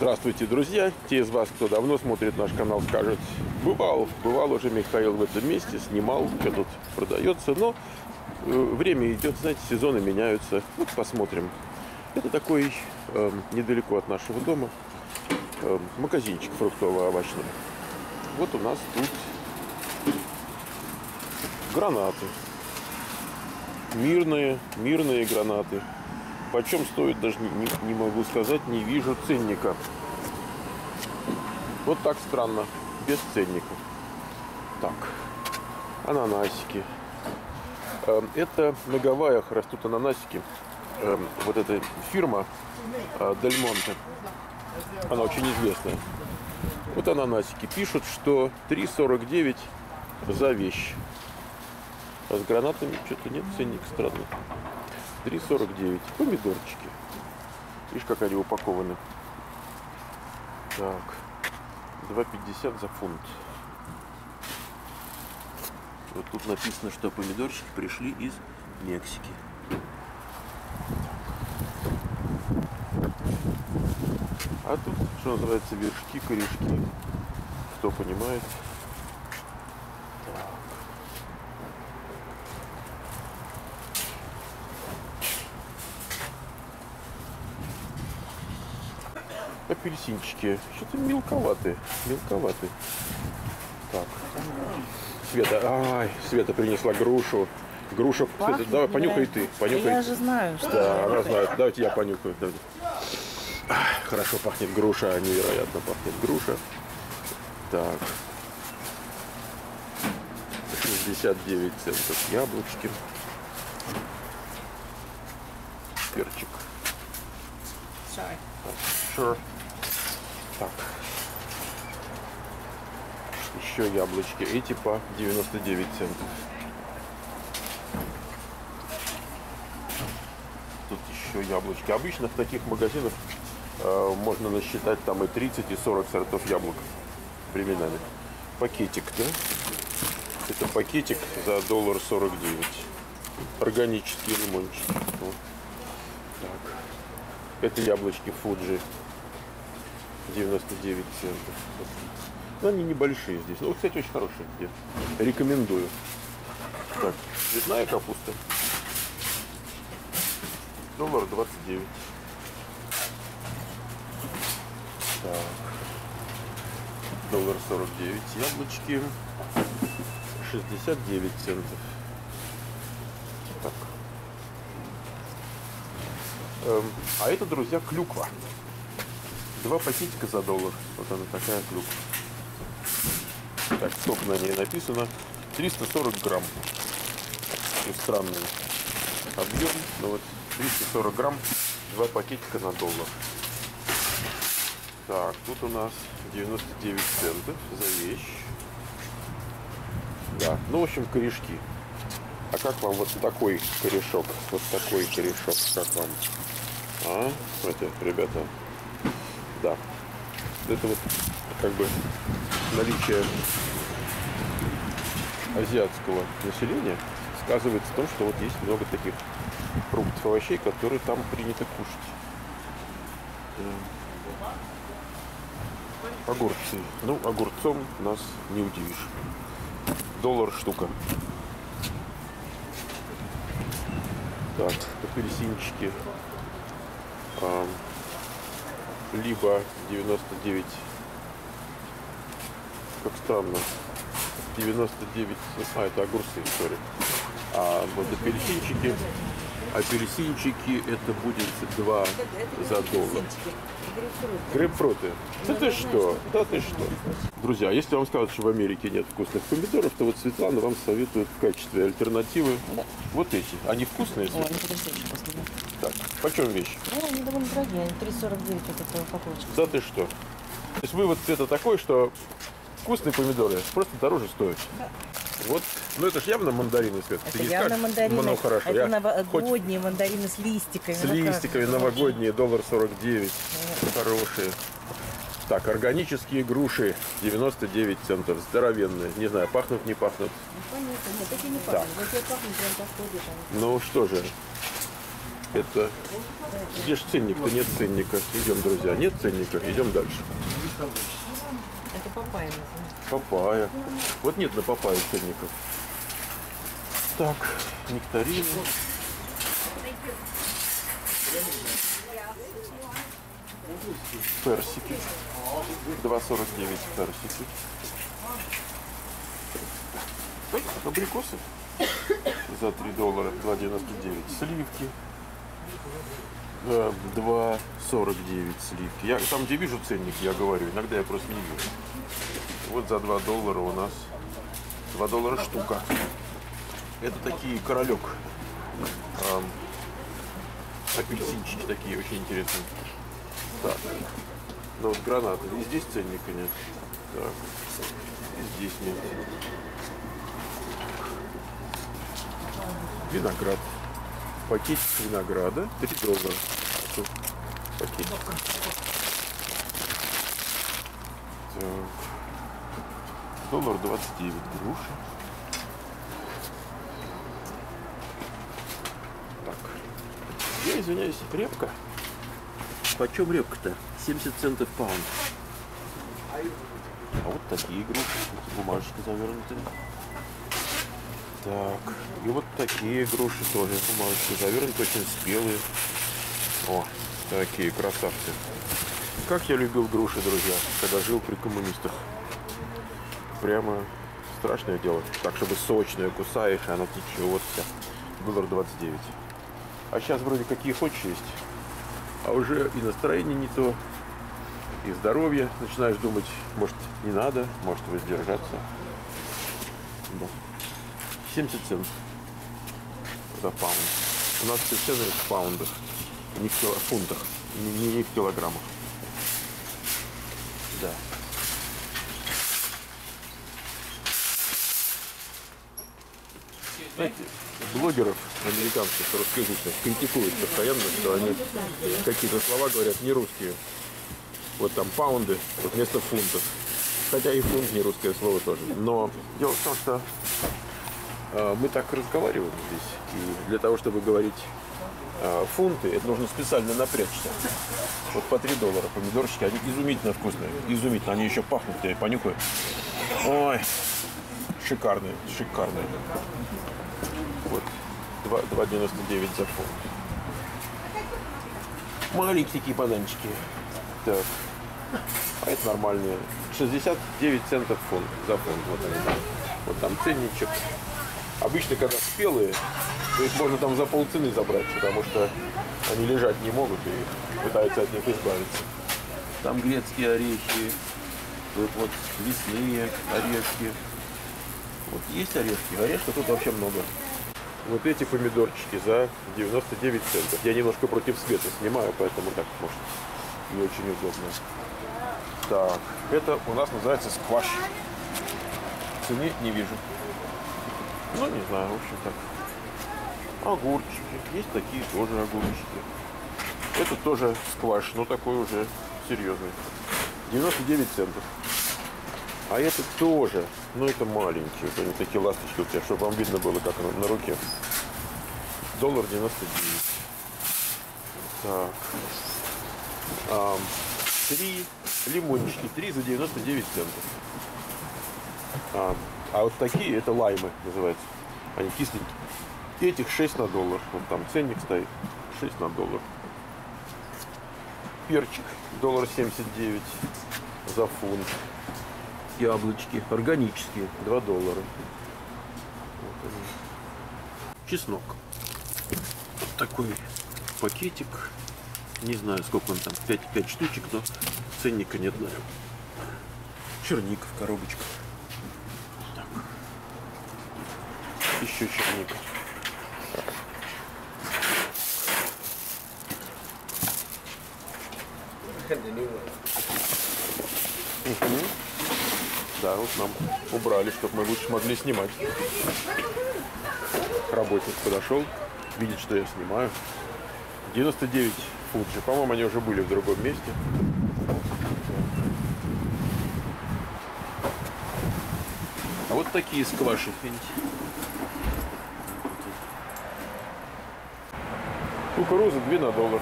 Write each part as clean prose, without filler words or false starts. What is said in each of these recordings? Здравствуйте, друзья! Те из вас, кто давно смотрит наш канал, скажут: бывал уже Михаил в этом месте, снимал, что тут продается, но время идет, знаете, сезоны меняются. Вот посмотрим. Это такой недалеко от нашего дома магазинчик фруктово-овощный. Вот у нас тут гранаты. Мирные гранаты. Почем стоит, даже не могу сказать, не вижу ценника. Вот так странно, без ценника. Так, ананасики. Это на Гавайях растут ананасики. Вот эта фирма Дель Монте. Она очень известная. Вот ананасики. Пишут, что 3,49 за вещь. А с гранатами что-то нет, ценник странный. 3,49. Помидорчики. Видишь, как они упакованы. Так. 2,50 за фунт. Вот тут написано, что помидорчики пришли из Мексики. А тут, что называется, вершки, корешки. Кто понимает. Апельсинчики. Что-то мелковатые. Так. Света. Ай, Света принесла грушу. Груша. Пахнет, Света, давай, понюхай ты. Понюхай. Я же знаю, что... Да, она знает. Давайте я понюхаю. Давайте. Хорошо пахнет груша. Невероятно пахнет груша. Так. 69 центов яблочки. Перчик. Sure. Так. Еще яблочки. Эти по 99 центов. Тут еще яблочки. Обычно в таких магазинах можно насчитать там и 30, и 40 сортов яблок временами. Пакетик, да? Это пакетик за $1.49. Органические лимончики. Вот. Так. Это яблочки Fuji. 99 центов. Но они небольшие здесь. Ну, кстати, очень хорошие. Рекомендую. Так, цветная капуста. $1.29. Так. $1.49. Яблочки. 69 центов. Так. А это, друзья, клюква. 2 пакетика за $1. Вот она такая клюква. Так, сколько на ней написано? 340 грамм. И странный объем. Но вот 340 грамм, 2 пакетика на $1. Так, тут у нас 99 центов за вещь. Да, ну, в общем, корешки. А как вам вот такой корешок? Вот такой корешок, как вам? А, смотрите, ребята, да, это вот как бы наличие азиатского населения сказывается в том, что вот есть много таких фруктов и овощей, которые там принято кушать. Огурцы. Ну, огурцом нас не удивишь. $1 штука. Так, апельсинчики. Либо 99, как странно, 99, а это огурцы, sorry. А вот апельсинчики, это будет 2 за $1. Грейпфруты. Да ты что? Да ты что? Друзья, если вам скажут, что в Америке нет вкусных помидоров, то вот Светлана вам советует в качестве альтернативы вот эти. Они вкусные? О, они вкусные. Так, почем вещи? Ну, они довольно дорогие, они 3,49 эта упаковочка. Да ты что? То есть вывод цвета такой, что вкусные помидоры просто дороже стоят. Да. Вот, ну это же явно мандарины, Свет. Это явно мандарины. Ну, хорошо. Это новогодние мандарины с листиками. С листиками новогодние, $1.49. Хорошие. Так, органические груши, 99 центов, здоровенные. Не знаю, пахнут, не пахнут. Ну, понятно, нет, эти не пахнут. Так. Пахнут прям как ходишь. Ну что же, Это где же ценник-то? Нет ценника. Идем, друзья. Нет ценника. Идем дальше. Это папайя. Папайя. Вот нет на папайе ценников. Так, нектарины. Персики. 2,49 персики. Абрикосы за $3, $2.99. Сливки. 2,49 сливки. Я там, где вижу ценник, я говорю. Иногда я просто не вижу. Вот за $2 у нас. $2 штука. Это такие королек. Апельсинчики такие, очень интересные. Так. Ну вот гранаты. И здесь ценника нет. Так. И здесь нет. Виноград. Пакетик винограда. $3. Пакетик. Так. $1.29 груши. Так. Я извиняюсь, репка. Почем репка-то? 70 центов паунд. А вот такие груши. Бумажечки завернуты. Так, и вот такие груши тоже, бумажки завернуты, очень спелые. О, такие красавцы. Как я любил груши, друзья, когда жил при коммунистах. Прямо страшное дело. Так, чтобы сочная, кусаешь, и она течет вот вся. $1.29. А сейчас вроде какие хочешь есть. А уже и настроение не то, и здоровье. Начинаешь думать, может, не надо, может, воздержаться. Да. 70 центов за паунд. У нас все цены в паундах, не в фунтах, не в килограммах. Да. Знаете, блогеров американских, русскоязычных, критикуют постоянно, что они какие-то слова говорят не русские. Вот там паунды вот вместо фунтов. Хотя и фунт не русское слово тоже. Но дело в том, что мы так разговариваем здесь, и для того, чтобы говорить фунты, это нужно специально напрячься. Вот по $3 помидорчики, они изумительно вкусные, изумительно, они еще пахнут, я понюхаю. Ой, шикарные, шикарные. Вот, $2.99 за фунт. Маленькие такие бананчики. Так, а это нормальные. 69 центов фунт за фунт, вот они там. Вот там ценничек. Обычно, когда спелые, то их можно там за полцены забрать, потому что они лежать не могут и пытаются от них избавиться. Там грецкие орехи, тут вот лесные орешки. Вот есть орешки, орешков тут вообще много. Вот эти помидорчики за 99 центов. Я немножко против света снимаю, поэтому так, может, не очень удобно. Так, это у нас называется скваш. Цены не вижу. Ну, не знаю, в общем так. Огурчики. Есть такие тоже огурчики. Это тоже скваш, но такой уже серьезный. 99 центов. А это тоже, ну это маленькие. Вот они такие ласточки у тебя, чтобы вам видно было, как на руке. $1.99. Так. 3 лимончики. 3 за 99 центов. А вот такие, это лаймы называются, они кисленькие. Этих $6 на $1, вот там ценник стоит, $6 на $1. Перчик, $1.79 за фунт. Яблочки органические, $2. Вот они. Чеснок. Вот такой пакетик, не знаю сколько он там, 5 штучек, но ценника нет на нем. Черника в коробочках. Еще черника. Да, вот нам убрали, чтобы мы лучше могли снимать. Работник подошел, видит, что я снимаю. 99 Fuji. По-моему, они уже были в другом месте. А вот такие скваши. Кукуруза 2 на доллар.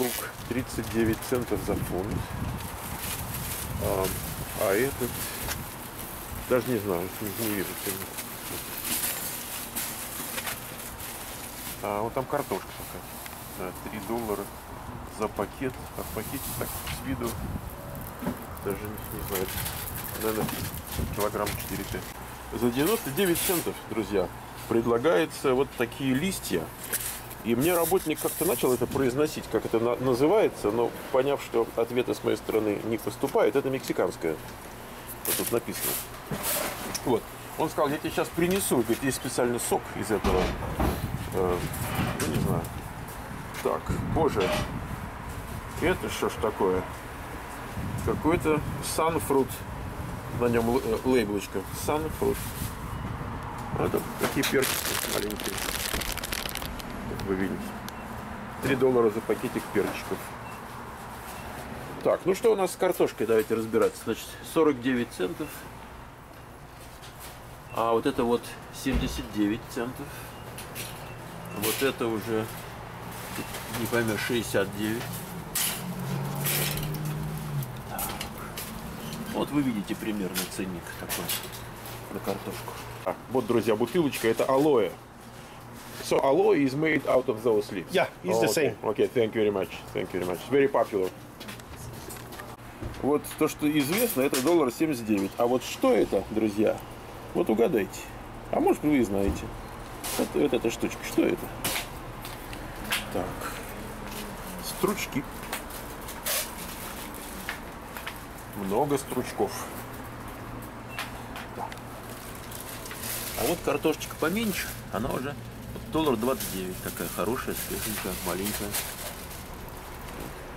Лук 39 центов за фунт. А этот... Даже не знаю, не вижу. А вот там картошка такая. Да, 3 доллара за пакет. А в пакете так с виду даже не знаю. Наверное, килограмм 4-5. За 99 центов, друзья, предлагается вот такие листья. И мне работник как-то начал это произносить, как это называется, но поняв, что ответа с моей стороны не поступает, это мексиканское. Вот тут написано. Вот. Он сказал, я тебе сейчас принесу, говорит, есть специальный сок из этого. Ну, не знаю. Так, боже. Это что ж такое? Какой-то санфрут. На нем лейблочка. Санфрут. Это такие перчики маленькие. Как вы видите. 3 доллара за пакетик перчиков. Так, ну что у нас с картошкой? Давайте разбираться. Значит, 49 центов. А вот это вот 79 центов. Вот это уже, не поймешь, 69. Так. Вот вы видите примерно ценник такой на картошку. А, вот, друзья, бутылочка, это алоэ. So алоэ is made out of those leaves. Yeah, it's the same. Okay, thank you very much. Thank you very much. Very popular. Вот то, что известно, это $1.79. А вот что это, друзья? Вот угадайте. А может, вы и знаете. Вот эта штучка. Что это? Так. Стручки. Много стручков. Да. А вот картошечка поменьше. Она уже $1.29. Такая хорошая, свеженькая, маленькая.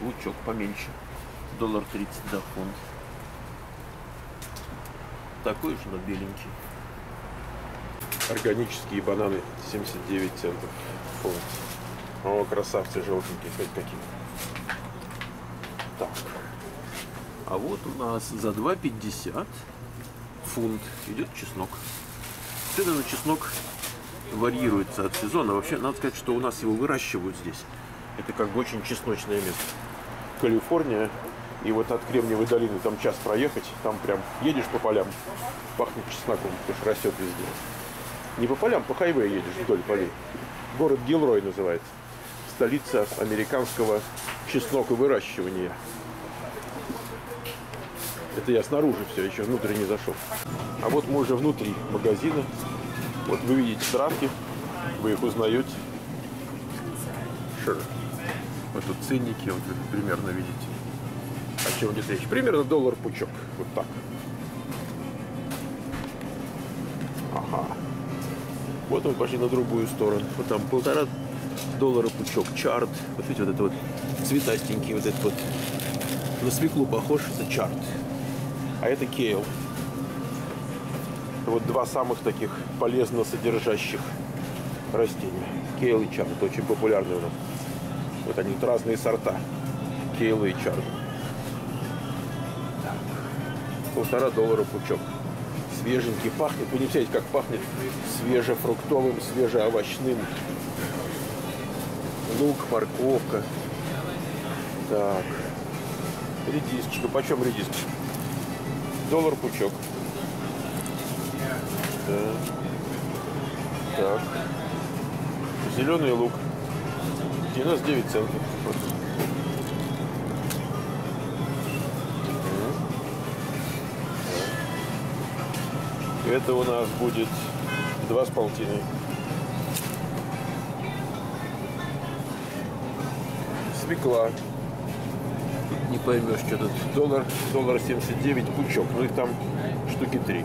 Лучок поменьше. $1.30 за фунт. Такой же, но беленький. Органические бананы 79 центов. Фунт. О, красавцы желтенькие, хоть какие. Так. А вот у нас за 2.50 фунт идет чеснок. Цены на чеснок варьируются от сезона. Вообще, надо сказать, что у нас его выращивают здесь. Это как бы очень чесночное место. Калифорния. И вот от Кремниевой долины там час проехать, там прям едешь по полям, пахнет чесноком, потому что растет везде. Не по полям, по хайвею едешь вдоль полей. Город Гилрой называется. Столица американского чесноквыращивания. Это я снаружи все, еще внутрь не зашел. А вот мы уже внутри магазина. Вот вы видите травки, вы их узнаете. Sure. Вот тут ценники, вот вы примерно видите. О чем здесь речь? Примерно $1 пучок. Вот так. Ага. Вот мы пошли на другую сторону. Вот там $1,5 пучок. Чард. Вот видите, вот это вот цветастенький, вот этот вот. На свеклу похож, это чард. А это кейл. Вот два самых таких полезно содержащих растения. Кейл и чард. Это очень популярные у нас. Вот они тут разные сорта. Кейл и чард. $1,5 пучок. Свеженький пахнет. Вы не представляете, как пахнет свежефруктовым, свежеовощным. Лук, морковка. Так. Редисочка. Почем редисочка? $1 пучок. Да. Так. Зеленый лук. 99 центов. Это у нас будет 2,5. Свекла. Не поймешь, что тут. $1.79 пучок. Ну их там штуки 3.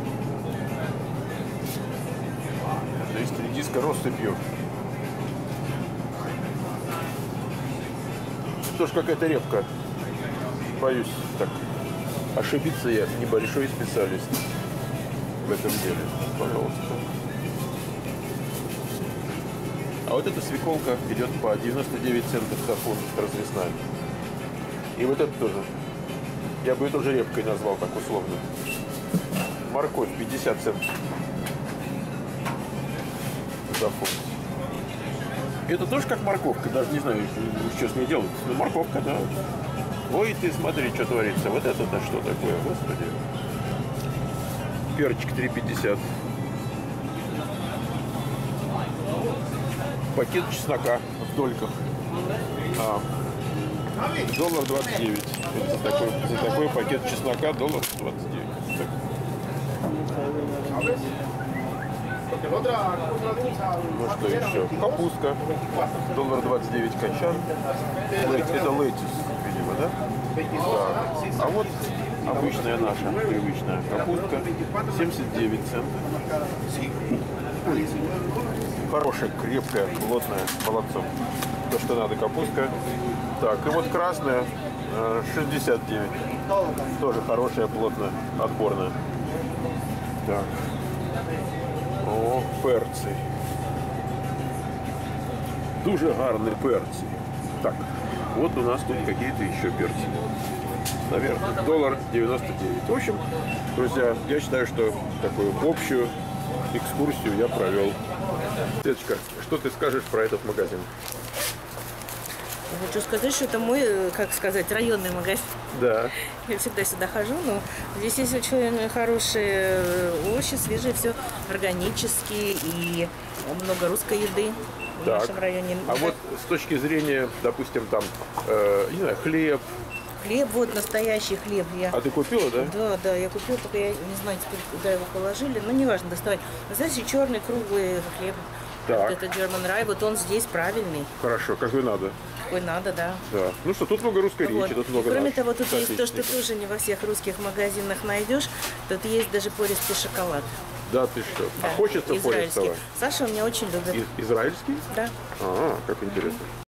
То есть редиска россыпью. Тоже какая-то репка. Боюсь так. Ошибиться я небольшой специалист в этом деле, пожалуйста. А вот эта свеколка идет по 99 центов за фунт, развесная. И вот это тоже. Я бы это уже репкой назвал, так условно. Морковь 50 центов за фунт. Это тоже как морковка, даже не знаю, что с ней делать. Ну, морковка, да. Ой, ты смотри, что творится. Вот это-то что такое, господи. Перчик 3,50. Пакет чеснока в дольках. $1.29. За такой пакет чеснока $1.29. Ну что еще? Капуста. $1.29 качан. Это лейтис, видимо, да? Да. А вот обычная наша, привычная капустка. 79 центов. Хорошая, крепкая, плотная, молодцом. То, что надо, капустка. Так, и вот красная 69. Тоже хорошая, плотная, отборная. Так. О, перцы. Дуже гарные перцы. Так, вот у нас тут какие-то еще перцы. Наверное, $1.99. В общем, друзья, я считаю, что такую общую экскурсию я провел. Светочка, что ты скажешь про этот магазин? Хочу сказать, что это мой, как сказать, районный магазин. Да. Я всегда сюда хожу, но здесь есть очень хорошие овощи, свежие, все органически и много русской еды так. В нашем районе. А вот с точки зрения, допустим, там, не знаю, хлеб. Хлеб, вот настоящий хлеб. Я... А ты купила, да? Да, да, я купила, только я не знаю теперь, куда его положили, но неважно, доставать. Вы знаете, черный круглый хлеб. Так. Это German Rye, вот он здесь правильный. Хорошо, какой надо. Какой надо, да. Да. Ну что, тут много русской речи, тут много. Кроме того, тут есть то, что тоже не во всех русских магазинах найдешь. Тут есть даже пористый шоколад. Да, ты что? Да. А хочется пористого? Саша у меня очень любит. Израильский? Да. А, как интересно.